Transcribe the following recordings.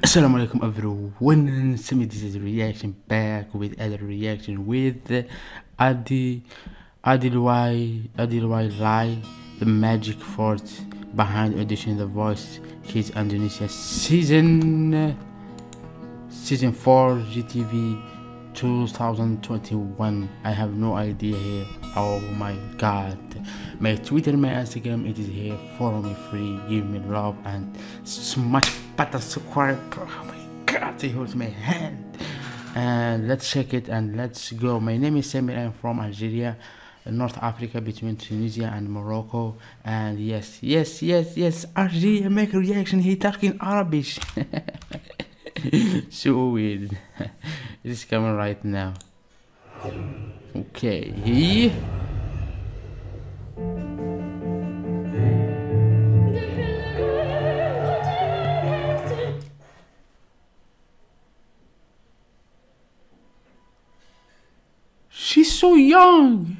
Assalamualaikum everyone, Samir, this is reaction back with other reaction with Adelways Lay, The Magic Flute behind audition The Voice Kids Indonesia season 4 GTV 2021. I have no idea here. Oh my god, my Twitter, my Instagram, it is here. Follow me free, give me love and smash button subscribe. Oh my god, it holds my hand. And let's check it and let's go. My name is Samir, I'm from Algeria, North Africa, between Tunisia and Morocco. And yes, Algeria make a reaction, he talking Arabic. So weird. It is coming right now. Okay. She's so young.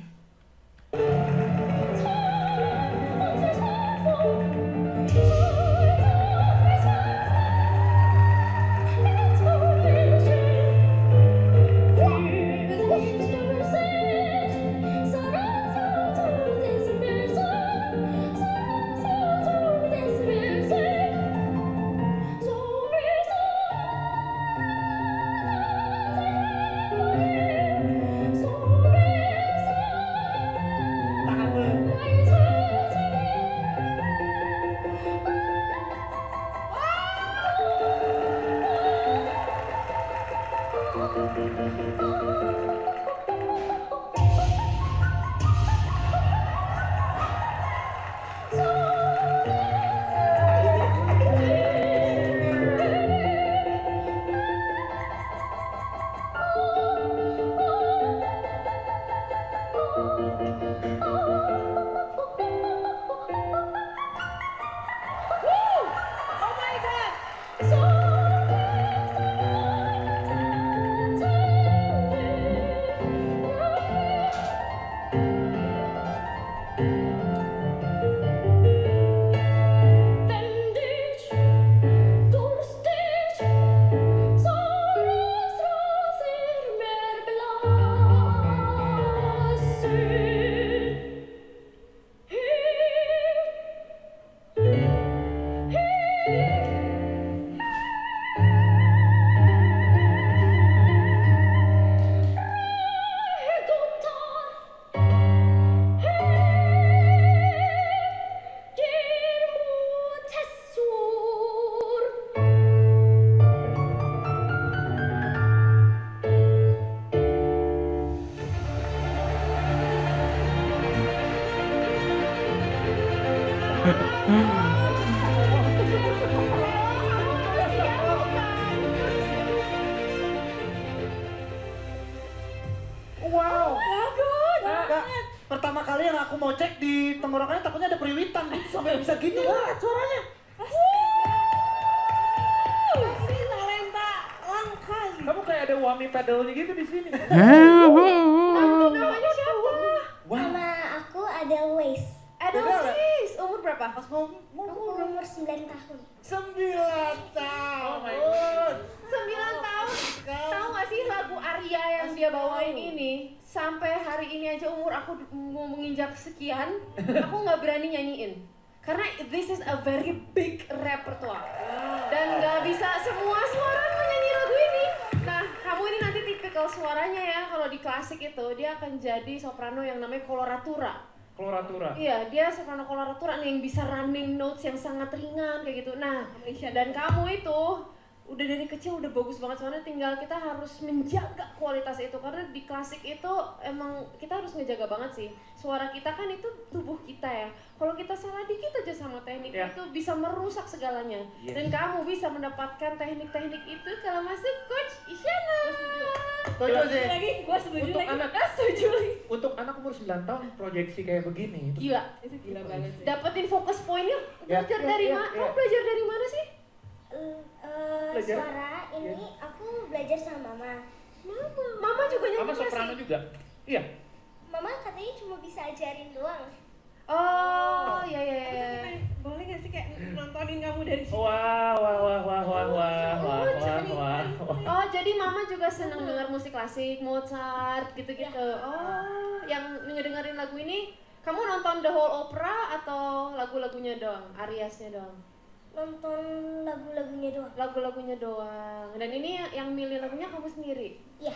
Pertama kali yang aku mau cek di tenggorokannya takutnya ada periwitan sampai bisa gitu. Wah, suaranya. Si talenta langkah. Kamu kayak ada wami pedalnya gitu di sini. Kamu namanya siapa? Nama aku Adele Weiss. Adele Weiss. Umur berapa? Aku umur 9 tahun. 9 tahun. 9 tahun. Tahu nggak sih lagu Arya yang dia bawain ini? Sampai hari ini aja umur aku mau menginjak sekian, aku nggak berani nyanyiin karena this is a very big repertoire dan nggak bisa semua suara menyanyi lagu ini. Nah, kamu ini nanti tipikal suaranya ya, kalau di klasik itu dia akan jadi soprano yang namanya coloratura. Coloratura. Iya, dia soprano coloratura nih yang bisa running notes yang sangat ringan kayak gitu. Nah, dan kamu itu udah dari kecil udah bagus banget, soalnya tinggal kita harus menjaga kualitas itu karena di klasik itu emang kita harus ngejaga banget sih suara kita, kan itu tubuh kita ya, kalau kita salah dikit aja sama teknik itu bisa merusak segalanya. Dan kamu bisa mendapatkan teknik-teknik itu kalau masuk coach Isyana. Setuju untuk anak umur 9 tahun proyeksi kayak begini itu gila, itu gila banget sih. Dapetin fokus poinnya belajar dari mana? Kamu belajar dari mana sih? Suara ini aku belajar sama mama. Mama juga nyanyi. Mama soprano juga? Iya. Mama katanya cuma bisa ajarin doang. Oh, iya iya. Boleh nggak sih kayak nontonin kamu dari sini? Wah. Oh, jadi Mama juga seneng dengar musik klasik, Mozart, gitu-gitu. Ya. Oh, yang ngedengerin lagu ini, kamu nonton the whole opera atau lagu-lagunya doang, ariasnya doang? Nonton lagu-lagunya doang. Lagu-lagunya doang. Dan ini yang milih lagunya kamu sendiri? Iya.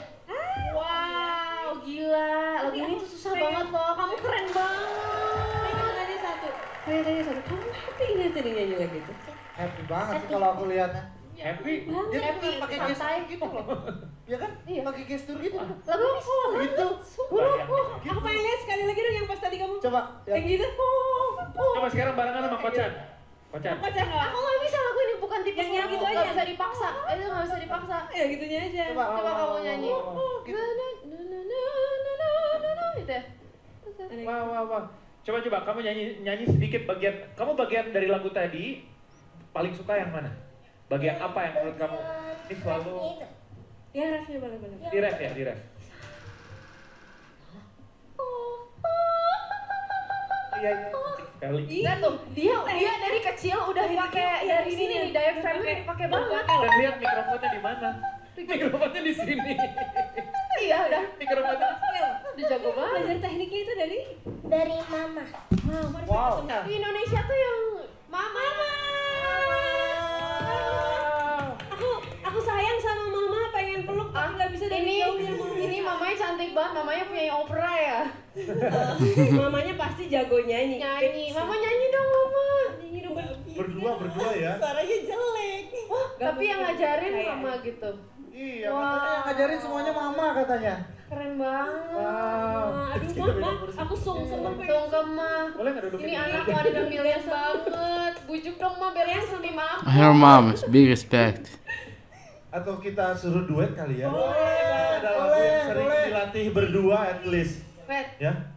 Wow, gila. Lagu ini tuh susah banget loh. Kamu keren banget. Kayak tadi satu, kamu happy nggak tadi nyanyi lagi itu? Happy banget sih kalau aku lihat. Happy? Dia tuh pakai gestur gitu loh. Iya kan? Pakai gestur gitu. Lagu gitu. Aku pengen lihat sekali lagi dong yang pas tadi kamu. Coba. Yang gitu. Coba sekarang barengan sama Kocan. Kocan nggak? Aku nggak bisa lagu ini, bukan tipe yang gitu aja. Nggak bisa dipaksa. Itu nggak bisa dipaksa. Ya gitunya aja. Coba kamu nyanyi. Gitu. Wah. Coba kamu nyanyi sedikit bagian, kamu bagian dari lagu tadi paling suka yang mana? Bagian apa yang menurut kamu? Ini selalu... Ya refnya boleh. Di ref. Iya. Lihat tuh, dia dari kecil udah pakai dari sini nih, diaframnya dipakai banget. Dan lihat mikrofonnya di mana? Mikrofonnya di sini. Iya udah. Mikrofonnya skill. Udah jago banget. Belajar tekniknya itu dari? Dari Mama. Wow. Di Indonesia tuh yang Mama. Aku sayang sama Mama, pengen peluk tapi nggak bisa dari jauh. Ini Mamanya cantik banget, Mamanya punya opera ya. Mamanya pasti jago nyanyi. Mama nyanyi dong Mama. Berdua ya. Suaranya jelek. Tapi yang ngajarin Mama gitu. Iya, katanya yang ngajarin semuanya Mama katanya. Keren banget. Aduh Mama, aku sungkem. Boleh nggak duduk? Ini anak warga miliar banget. Bujuk dong Ma, biar langsung di Mama. Her mom is big respect. Atau kita suruh duet kali ya? Ada lagu yang sering dilatih berdua at least. Ya?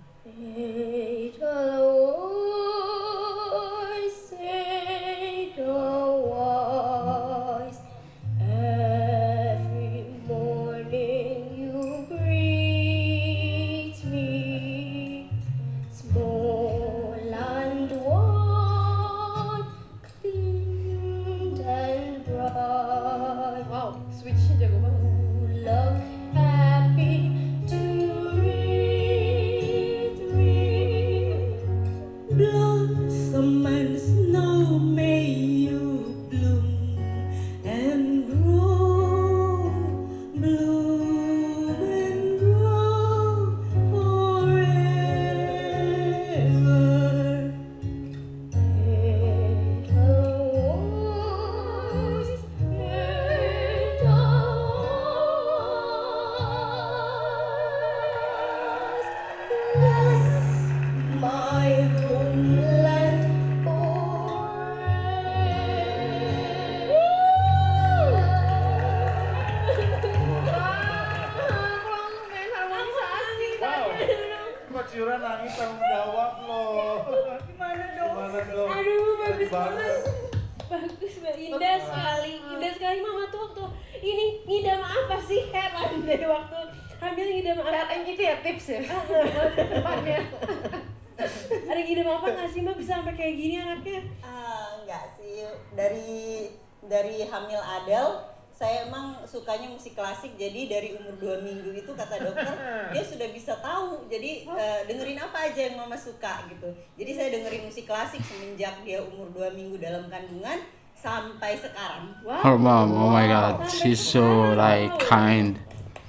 Hamil Adele, saya emang sukanya musik klasik, jadi dari umur 2 minggu itu kata dokter dia sudah bisa tahu, jadi dengerin apa aja yang Mama suka gitu. Jadi saya dengerin musik klasik semenjak dia umur 2 minggu dalam kandungan sampai sekarang. Wow. Her mom, oh my god, she's so like kind.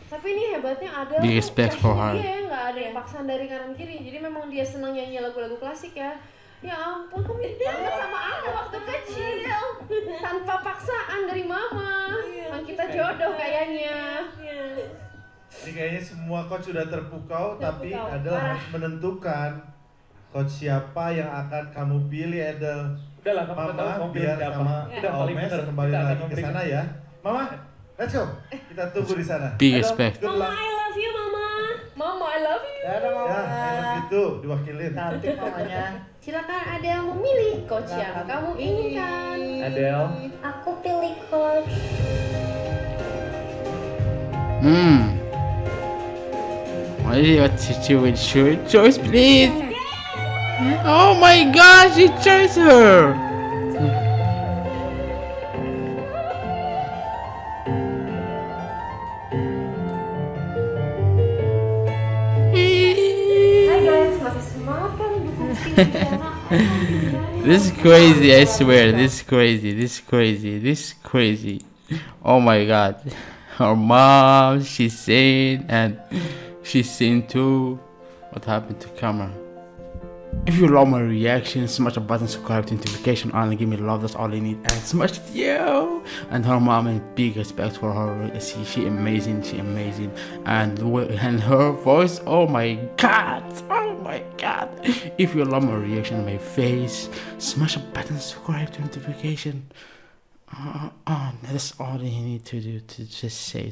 Tapi ini hebatnya Adele, be respect for her. Dia nggak ada paksaan dari kanan kiri, jadi memang dia senang nyanyi lagu-lagu klasik ya. Ya ampun, aku mirip banget sama aku waktu kecil. Tanpa paksaan dari Mama. Emang kita jodoh kayaknya. Ini kayaknya semua coach sudah terpukau, tapi Adele harus menentukan coach siapa yang akan kamu pilih, Adele. Udahlah, Mama biar sama Omes kembali lagi ke sana ya. Mama, let's go. Kita tunggu di sana. Be respect. Mama, I love you, Mama. Mama, I love you. Dadah, Mama. Ya, gitu, diwakilin. Nanti Mamanya. Silakan Adele memilih coach yang kamu inginkan. Adele, aku pilih coach. What situation? Choice, please. Oh my gosh, he chose her. Hi guys, masih makan di This is crazy, I swear. This is crazy. Oh my god. Her mom, she said, and she's seen too. What happened to camera? If you love my reaction, smash the button, subscribe to notification on, and give me love. That's all I need. And smash you. And her mom, and big respect for her. She amazing. And her voice. Oh my god. If you love my reaction, my face, smash the button, subscribe to notification. That's all you need to do to just say.